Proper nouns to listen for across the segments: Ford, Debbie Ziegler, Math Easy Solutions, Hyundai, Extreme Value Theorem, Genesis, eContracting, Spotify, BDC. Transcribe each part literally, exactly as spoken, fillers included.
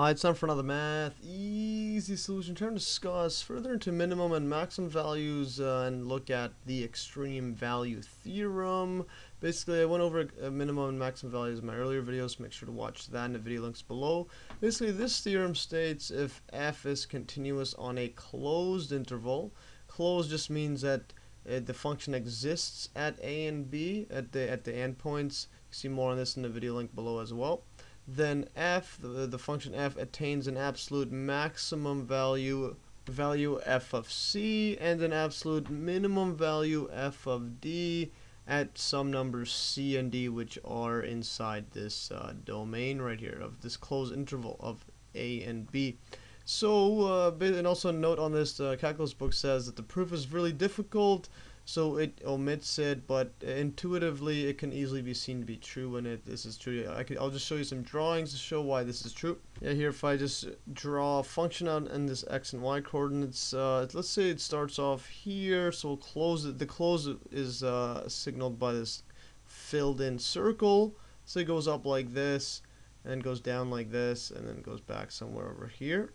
Hi, it's time for another Math Easy Solution. We're going to discuss further into minimum and maximum values uh, and look at the extreme value theorem. Basically, I went over uh, minimum and maximum values in my earlier videos. Make sure to watch that in the video links below. Basically, this theorem states if f is continuous on a closed interval. Closed just means that uh, the function exists at a and b at the at the endpoints. You can see more on this in the video link below as well. Then f, the, the function f, attains an absolute maximum value, value f of c, and an absolute minimum value f of d at some numbers c and d, which are inside this uh, domain right here of this closed interval of a and b. So, uh, and also note on this, the calculus book says that the proof is really difficult, so it omits it, but intuitively it can easily be seen to be true when it this is true. I could, I'll just show you some drawings to show why this is true. Yeah, here if I just draw a function out in this x and y coordinates, uh, let's say it starts off here, so we'll close it. The close is uh, signaled by this filled-in circle, so it goes up like this, and then goes down like this, and then goes back somewhere over here.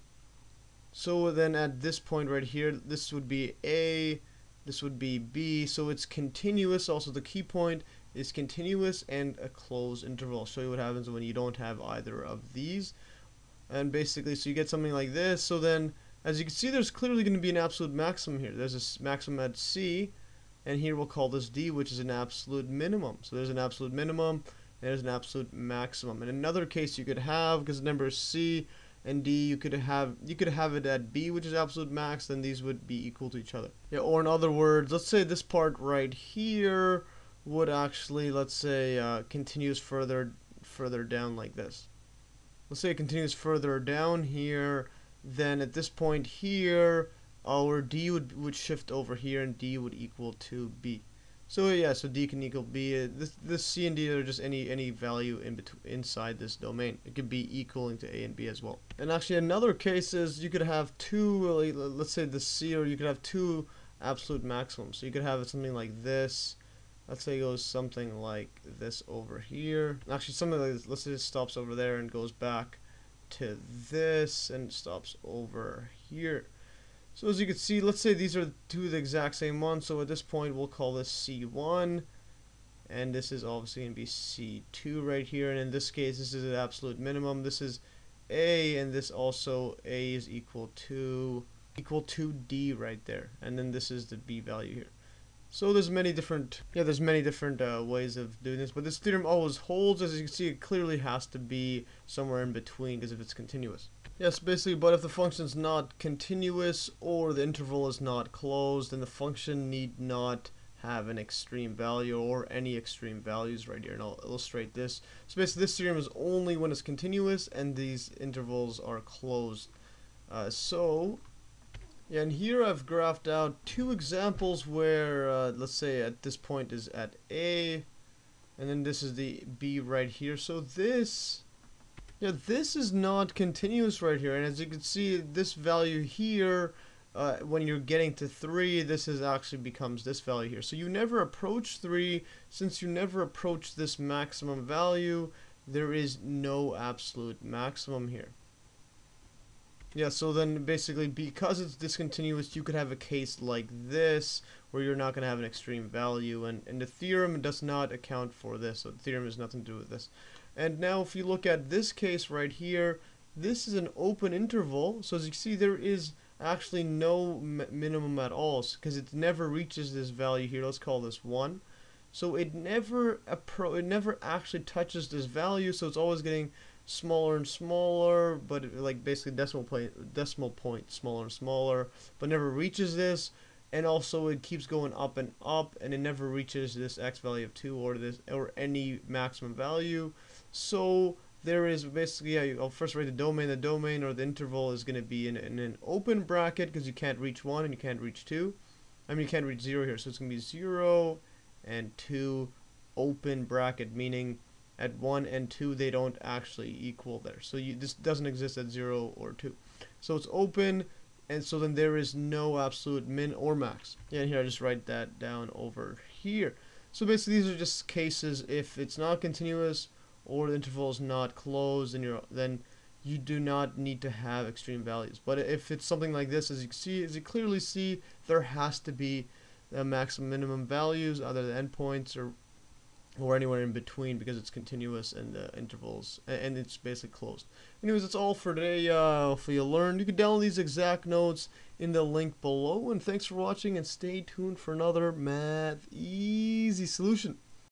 So then at this point right here, this would be a, this would be b, so it's continuous. Also the key point is continuous and a closed interval. I'll show you what happens when you don't have either of these. And basically, so you get something like this. So then, as you can see, there's clearly going to be an absolute maximum here. There's a maximum at c, and here we'll call this d, which is an absolute minimum. So there's an absolute minimum, and there's an absolute maximum. In another case you could have, because the number is c and d, you could have you could have it at b, which is absolute max. Then these would be equal to each other. Yeah, or in other words, let's say this part right here would actually, let's say, uh, continues further further down like this. Let's say it continues further down here. Then at this point here, our d would would shift over here, and d would equal to b. So yeah, so d can equal b. Uh, this this c and d are just any any value in between inside this domain. It could be equaling to a and b as well. And actually, another case is you could have two. Really, let's say the c, or you could have two absolute maximums. So you could have something like this. Let's say it goes something like this over here. Actually, something like this. Let's say it stops over there and goes back to this and stops over here. So as you can see, let's say these are two of the exact same ones, so at this point we'll call this C one, and this is obviously going to be C two right here, and in this case this is an absolute minimum, this is A, and this also A is equal to equal to D right there, and then this is the B value here. So there's many different, yeah, there's many different uh, ways of doing this, but this theorem always holds. As you can see, it clearly has to be somewhere in between, because if it's continuous. Yes, basically, but if the function is not continuous or the interval is not closed, then the function need not have an extreme value or any extreme values right here, and I'll illustrate this. So basically, this theorem is only when it's continuous and these intervals are closed. Uh, so, yeah, and here I've graphed out two examples where, uh, let's say, at this point is at A, and then this is the B right here. So this... yeah, this is not continuous right here, and as you can see, this value here, uh, when you're getting to three, this is actually becomes this value here. So you never approach three. Since you never approach this maximum value, there is no absolute maximum here. Yeah, so then basically, because it's discontinuous, you could have a case like this, where you're not going to have an extreme value, and, and the theorem does not account for this, so the theorem has nothing to do with this. And now if you look at this case right here, this is an open interval. So as you can see, there is actually no minimum at all, because it never reaches this value here. Let's call this one. So it never appro it never actually touches this value, so it's always getting smaller and smaller, but it, like basically decimal point decimal point smaller and smaller, but never reaches this. And also it keeps going up and up, and it never reaches this x value of two or this or any maximum value. So there is basically, yeah, I'll first write the domain. The domain or the interval is going to be in, in an open bracket, because you can't reach one and you can't reach two. I mean, you can't reach zero here, so it's going to be zero and two open bracket, meaning at one and two they don't actually equal there. So you, this doesn't exist at zero or two. So it's open. And so then there is no absolute min or max. Yeah, and here I just write that down over here. So basically, these are just cases if it's not continuous or the interval is not closed, and you're then you do not need to have extreme values. But if it's something like this, as you can see, as you clearly see, there has to be the maximum minimum values, either the endpoints or or anywhere in between, because it's continuous and the uh, intervals, and it's basically closed. Anyways, that's all for today. Uh, hopefully you learned. You can download these exact notes in the link below, and thanks for watching, and stay tuned for another Math Easy Solution.